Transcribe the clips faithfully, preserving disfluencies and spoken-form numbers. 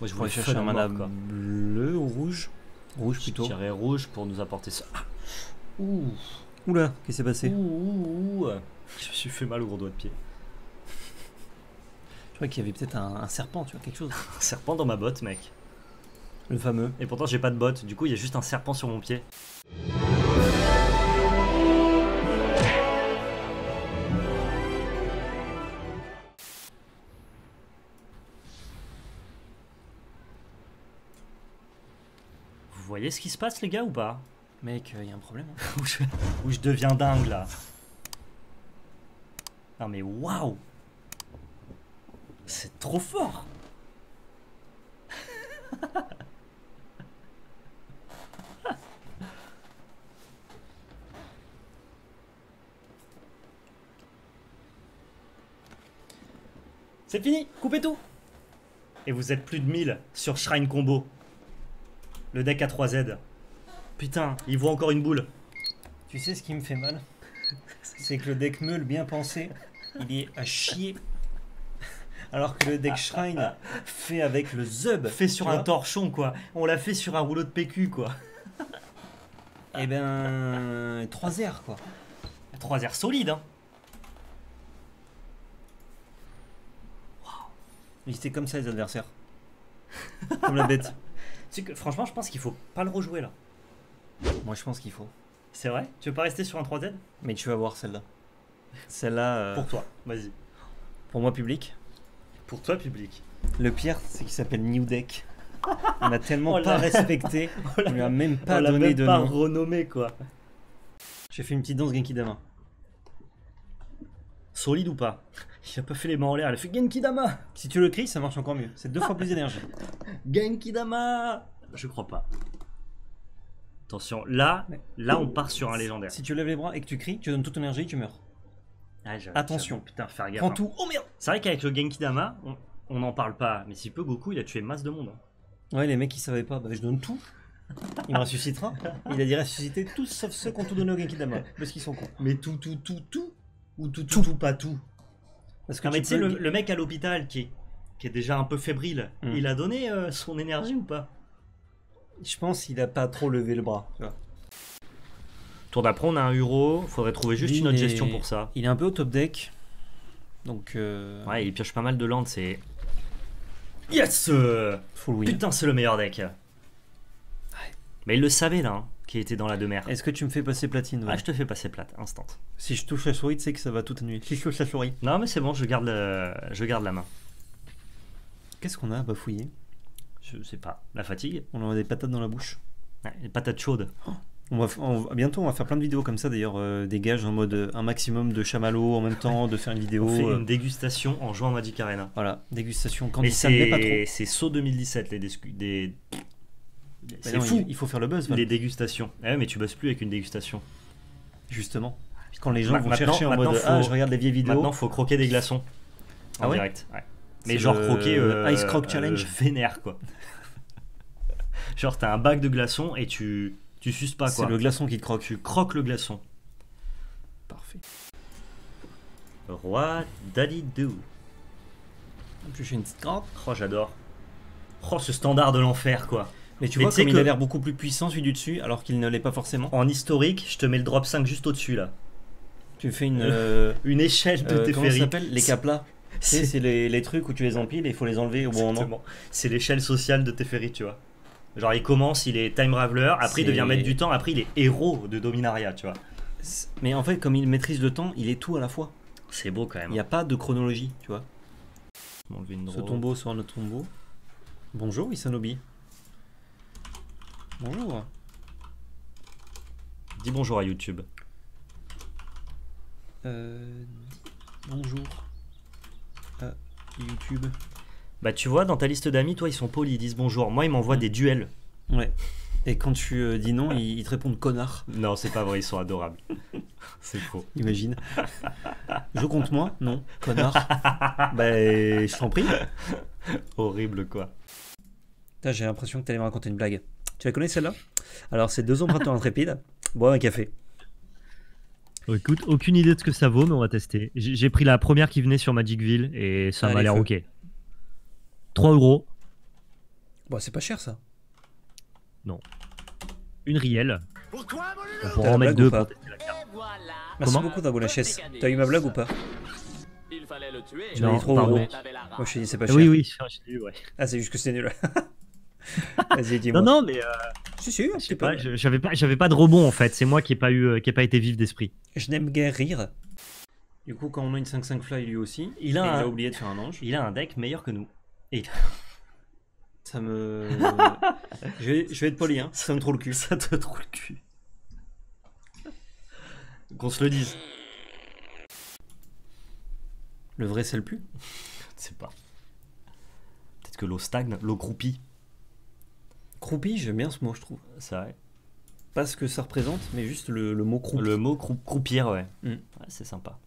Moi je pourrais chercher un mana mort, bleu ou rouge. Rouge plutôt. Je dirais rouge pour nous apporter ça. Ouh. Oula, qu'est-ce qui s'est passé? Ouh, ouh, ouh. Je me suis fait mal au gros doigt de pied. Je crois qu'il y avait peut-être un, un serpent, tu vois, quelque chose. Un serpent dans ma botte, mec. Le fameux. Et pourtant j'ai pas de botte, du coup il y a juste un serpent sur mon pied. Vous voyez ce qui se passe les gars ou pas? Mec, il euh, y a un problème. Hein. Où je deviens dingue là. Non mais waouh! C'est trop fort. C'est fini, coupez tout. Et vous êtes plus de mille sur Shrine Combo. Le deck à trois Z. Putain, il voit encore une boule. Tu sais ce qui me fait mal? C'est que le deck meule bien pensé, il est à chier. Alors que le deck Shrine fait avec le Zub. Fait sur un torchon, quoi. On l'a fait sur un rouleau de P Q, quoi. Eh ben... trois R, quoi. trois R solide, hein. Wow. Ils étaient comme ça, les adversaires. Comme la bête. C'est que, franchement, je pense qu'il faut pas le rejouer, là. Moi, je pense qu'il faut. C'est vrai? Tu veux pas rester sur un trois Z? Mais tu vas voir celle-là. Celle-là... Euh... Pour toi, vas-y. Pour moi, public. Pour toi, public. Le pire, c'est qu'il s'appelle New Deck. On a tellement on pas respecté, on lui a même pas on donné même de pas nom. Renommé, quoi. J'ai fait une petite danse Genkidama. Solide ou pas? Il a pas fait les mains en l'air, il a fait Genkidama. Si tu le cries, ça marche encore mieux. C'est deux fois plus d'énergie. Genkidama. Je crois pas. Attention, là, là on part sur un légendaire. Si tu lèves les bras et que tu cries, tu donnes toute ton énergie, tu meurs. Ah, attention, putain, faire gaffe. Prends tout. Oh merde! C'est vrai qu'avec le Genkidama, on n'en parle pas. Mais si peu Goku, il a tué masse de monde. Hein. Ouais, les mecs, ils savaient pas. Bah, je donne tout. Il me ressuscitera. Il a dit ressusciter tous sauf ceux qui ont tout donné au Genkidama. Parce qu'ils sont cons. Mais tout, tout, tout, tout. Ou tout, tout, tout, tout pas tout. Parce que ah, tu mais tu sais, le, le mec à l'hôpital qui est, qui est déjà un peu fébrile, mm. il a donné euh, son énergie ou pas? Je pense qu'il a pas trop levé le bras. Tu vois. D'après on a un Uro, faudrait trouver juste lui, une autre est... gestion pour ça. Il est un peu au top deck. Donc euh... ouais, il pioche pas mal de land, c'est... Yes full win. Putain, c'est le meilleur deck. Ouais. Mais il le savait là, hein, qui était dans la demeure. Est-ce que tu me fais passer platine? Ouais. Ah, je te fais passer plate, instant. Si je touche la souris, tu sais que ça va toute nuit. Si je touche la souris. Non mais c'est bon, je garde, le... je garde la main. Qu'est-ce qu'on a à bafouiller? Je sais pas, la fatigue. On a des patates dans la bouche. Ouais, des patates chaudes. Oh. On va, on va, bientôt on va faire plein de vidéos comme ça d'ailleurs, euh, des gages en mode euh, un maximum de chamallows en même temps, de faire une vidéo. On fait euh... une dégustation en jouant à Magic Arena. Voilà, dégustation quand ça ne l'est pas trop. C'est saut deux mille dix-sept les des... C'est fou, il, il faut faire le buzz. Voilà. Les dégustations. Eh, mais tu buzzes plus avec une dégustation. Justement. Quand les gens Ma vont chercher en mode faut, ah, je regarde les vieilles vidéos. Maintenant faut croquer des glaçons. En ah ouais direct. Ouais. Mais genre le, croquer euh, Ice Croc euh, Challenge euh, vénère quoi. Genre t'as un bac de glaçons et tu... Tu suces pas quoi. C'est le glaçon qui croque. Tu croques le glaçon. Parfait. Roi Dadidou. Je fais une petite crampe. Oh j'adore. Oh ce standard de l'enfer quoi. Mais tu mais vois comme il a l'air beaucoup plus puissant celui du dessus alors qu'il ne l'est pas forcément. En historique je te mets le drop cinq juste au dessus là. Tu fais une, euh, une échelle de euh, Teferi. Comment ça s'appelle? Les caplas. C'est les, les trucs où tu les empiles et il faut les enlever au bon moment. C'est l'échelle sociale de Teferi tu vois. Genre il commence, il est time raveler, après il devient maître du temps, après il est héros de Dominaria, tu vois. Mais en fait, comme il maîtrise le temps, il est tout à la fois. C'est beau quand même. Il n'y a pas de chronologie, tu vois. Ce tombeau sur notre tombeau. Bonjour Isanobi. Bonjour. Dis bonjour à YouTube. Euh, dis bonjour à YouTube. Bah tu vois dans ta liste d'amis toi ils sont polis, ils disent bonjour, moi ils m'envoient mmh. des duels. Ouais. Et quand tu euh, dis non ils, ils te répondent connard. Non c'est pas vrai, ils sont adorables. C'est faux. Imagine. Je compte moi? Non. Connard. Bah je t'en prie. Horrible quoi. Putain j'ai l'impression que t'allais me raconter une blague. Tu la connais celle-là? Alors c'est deux emprunteurs intrépides. Bois un café. Écoute, aucune idée de ce que ça vaut mais on va tester. J'ai pris la première qui venait sur Magicville et ça m'a l'air ok. trois euros. Bon, c'est pas cher ça. Non. Une rielle. Pourquoi, on pourra en mettre deux pour tester la carte. Voilà. Merci Comment beaucoup Dabolachès. T'as eu ma blague ou pas? Il fallait le tuer. J'en ai eu trop gros. Moi je te dis c'est pas cher. Oui, oui, j'ai eu, ouais. Ah, c'est juste que c'est nul. Vas-y, dis-moi. Non, non, mais. Euh... Si, si, je sais pas. J'avais pas, pas, pas de rebond en fait. C'est moi qui n'ai pas, euh, pas été vif d'esprit. Je n'aime guère rire. Du coup, quand on a une cinq cinq fly lui aussi, il a, un... il a oublié de faire un ange. Il a un deck meilleur que nous. Et il a... Ça me. je, vais, je vais être poli, hein. Ça me trouve le cul. Ça te trouve le cul. Qu'on se le dise. Le vrai, c'est le plus. Je sais pas. Peut-être que l'eau stagne, l'eau croupie. Croupie, j'aime bien ce mot, je trouve. C'est vrai. Pas ce que ça représente, mais juste le, le mot croupier. Le mot croup croupière, ouais. Mm. Ouais, c'est sympa.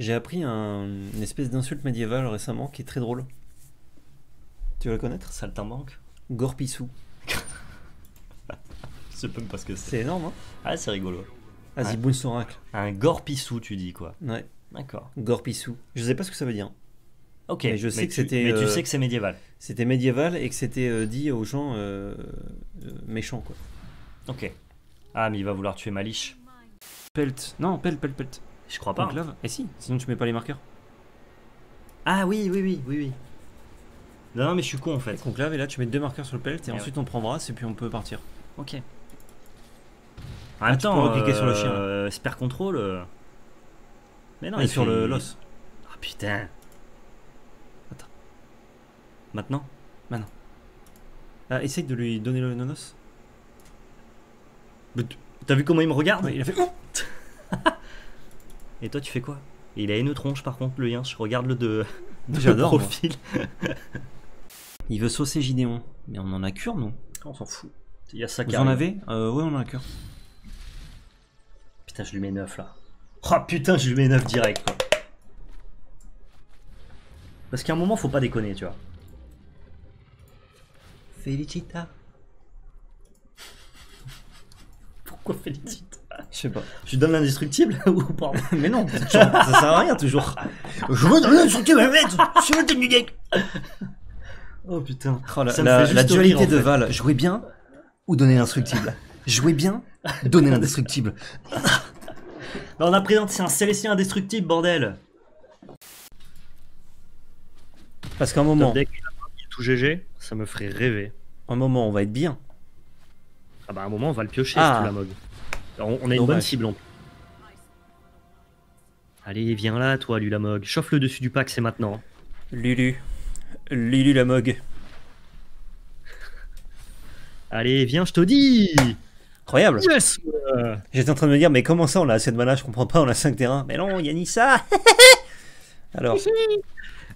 J'ai appris un, une espèce d'insulte médiévale récemment qui est très drôle. Tu veux la connaître? Saltimbanque. Gorpissou. Je sais même pas ce que c'est. C'est énorme, hein? Ah, c'est rigolo. Vas-y, boune son oracle. Un gorpissou, tu dis quoi? Ouais. D'accord. Gorpissou. Je sais pas ce que ça veut dire. Ok. Mais je sais mais que c'était. Mais euh, tu sais que c'est médiéval. C'était médiéval et que c'était euh, dit aux gens euh, euh, méchants, quoi. Ok. Ah, mais il va vouloir tuer Malish. Pelt. Non, Pelt, Pelt, Pelt. Je crois pas. Conclave. Eh si, sinon tu mets pas les marqueurs. Ah oui, oui, oui, oui, oui. Non, mais je suis con en fait. Conclave, et là tu mets deux marqueurs sur le Pelt et, et ensuite ouais. on prend Brass et puis on peut partir. Ok. En même temps, on va cliquer sur le chien. Euh, Spare Control. Euh... Mais non, ah, il est sur le Los. Ah oh, putain. Attends. Maintenant Maintenant. Ah, essaye de lui donner le nonos. T'as vu comment il me regarde? Ouais, il a fait. Et toi, tu fais quoi? Il a une tronche par contre, le lien. Je regarde le de, de J'adore, profil. Il veut saucer Gideon. Mais on en a cure, non? On s'en fout. Il y a ça qui Vous en avez euh, Ouais, on en a cure. Putain, je lui mets neuf là. Oh putain, je lui mets neuf direct. Quoi. Parce qu'à un moment, faut pas déconner, tu vois. Felicita. Pourquoi Felicita? Je sais pas. Tu donnes l'indestructible ou pas? Mais non, ça sert à rien toujours. Je veux donner l'indestructible, mec. Je veux du deck. Oh putain. Oh, la, la, la dualité rire, de en fait. Val. Jouer bien ou donner l'indestructible. Jouer bien, donner l'indestructible. Non, on a présenté, c'est un Célestien indestructible, bordel. Parce qu'un moment. Deck, tout G G, ça me ferait rêver. Un moment, on va être bien. Ah bah, un moment, on va le piocher, ah. Tout la mode. On, on a une oh bonne ouais. cible. Allez, viens là, toi, Lulamog. Chauffe le dessus du pack, c'est maintenant. Lulu. Lulamog. Allez, viens, je te dis. Incroyable. Yes. J'étais en train de me dire, mais comment ça, on a assez de mana, je comprends pas, on a cinq terrains. Mais non, y a Nissa. Alors.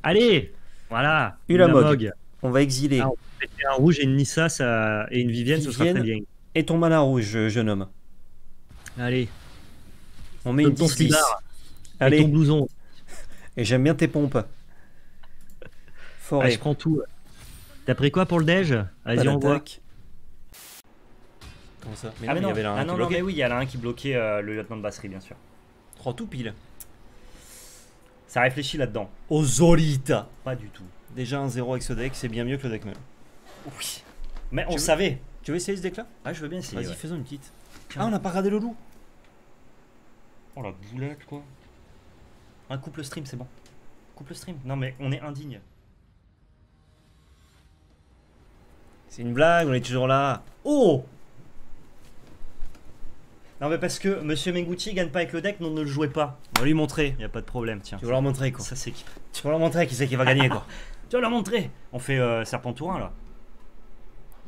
Allez, voilà. Lulamog. On va exiler. Ah, on peut péter un rouge et une Nissa ça... et une Vivienne, Vivienne, ce sera très bien. Et ton mana rouge, jeune homme. Allez, on met une ton slidard. Allez, et ton blouson. Et j'aime bien tes pompes. Forêt. Ah, je prends tout. T'as pris quoi pour le déj? Vas-y, on voit. Comment ça? Mais non, ah, mais non, il y avait là un ah, non, non mais oui, il y a là un qui bloquait euh, le lieutenant de Basserie, bien sûr. Prends tout pile. Ça réfléchit là-dedans. Ozolita. Pas du tout. Déjà un zéro avec ce deck, c'est bien mieux que le deck même. Oui. Mais on tu savait. Veux... Tu veux essayer ce deck-là? Ah, je veux bien essayer. Vas-y, ouais. Faisons une petite. Ah, on n'a pas regardé le loup. Oh la boulette quoi. Un couple stream, c'est bon. Couple stream. Non mais on est indigne. C'est une blague, on est toujours là. Oh. Non mais parce que Monsieur Mengouti gagne pas avec le deck, non ne le jouez pas. On va lui montrer. Y a pas de problème, tiens. Tu vas leur montrer quoi. Ça c'est qui. Tu vas leur montrer qui c'est qui va gagner quoi. Tu vas leur montrer. On fait euh, Serpentourin là.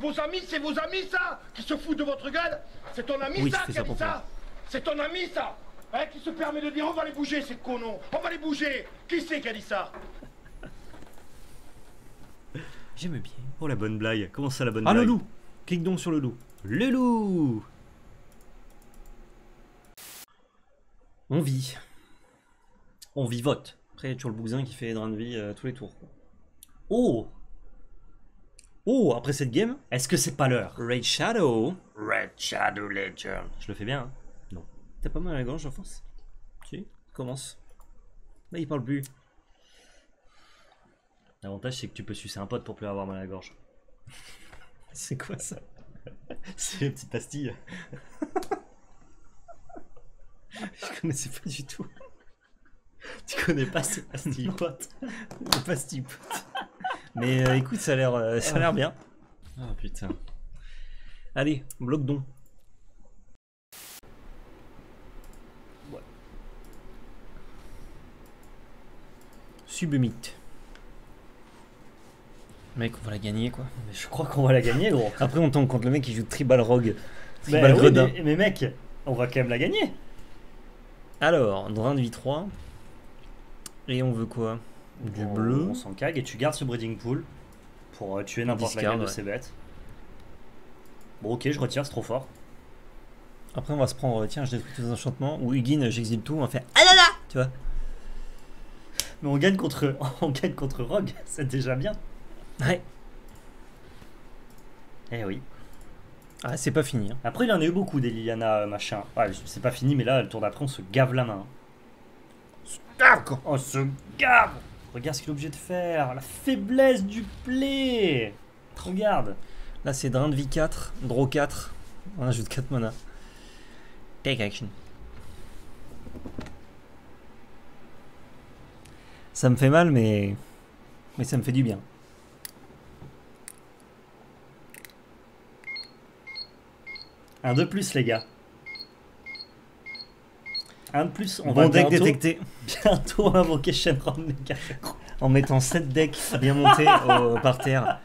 Vos amis, c'est vos amis ça qui se fout de votre gueule. C'est ton ami oui, ça qui a dit ça. C'est ton ami ça hein, qui se permet de dire on va les bouger ces connons. On va les bouger. Qui c'est qui a dit ça? J'aime bien. Oh la bonne blague. Comment ça la bonne ah, blague? Ah le loup. Clique donc sur le loup. Le loup. On vit. On vivote. Après il y a toujours le bousin qui fait les drains de vie euh, tous les tours. Oh. Oh, après cette game, est-ce que c'est pas l'heure? Red Shadow Red Shadow Legend. Je le fais bien, hein? Non. T'as pas mal à la gorge, en France? Si. Commence. Là, il parle plus. L'avantage, c'est que tu peux sucer un pote pour plus avoir mal à la gorge. C'est quoi ça? C'est les petites pastilles. Je connaissais pas du tout. Tu connais pas ces pastilles potes? Les pastilles potes. Mais euh, écoute, ça a l'air euh, ça a l'air bien. Ah oh, putain. Allez, bloc don. Ouais. Submit. Mec, on va la gagner quoi. Mais je crois qu'on va la gagner gros. Après on tombe contre le mec qui joue Tribal Rogue. Tribal Rogue. Bah, oui, mais, mais mec, on va quand même la gagner. Alors, drain de vie trois. Et on veut quoi? Du on, bleu. On s'en cague et tu gardes ce breeding pool pour euh, tuer n'importe laquelle de ces bêtes. Bon ok, je retire, c'est trop fort. Après on va se prendre, tiens je détruis tous les enchantements, ou Ugin, j'exile tout, on va faire ah là là, tu vois. Mais on gagne contre, on gagne contre Rogue, c'est déjà bien. Ouais. Eh oui. Ah c'est pas fini. Hein. Après il y en a eu beaucoup des Liliana machin. Ouais, c'est pas fini mais là le tour d'après on se gave la main. On se gave. Regarde ce qu'il est obligé de faire. La faiblesse du play. Regarde. Là c'est drain de vie quatre, draw quatre. On ajoute quatre mana. Take action. Ça me fait mal mais... Mais ça me fait du bien. Un de plus les gars. Un de plus, on bon va deck bientôt, détecté. Bientôt invoquer Shenron les gars. En mettant sept decks bien montés au, par terre.